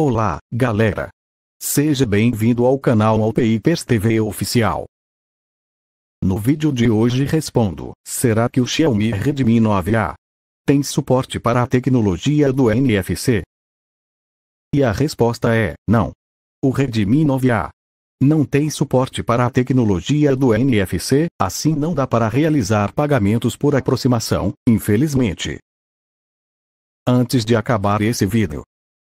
Olá, galera! Seja bem-vindo ao canal WALLPAPERS TV Oficial. No vídeo de hoje respondo, será que o Xiaomi Redmi 9A tem suporte para a tecnologia do NFC? E a resposta é, não. O Redmi 9A não tem suporte para a tecnologia do NFC, assim não dá para realizar pagamentos por aproximação, infelizmente. Antes de acabar esse vídeo,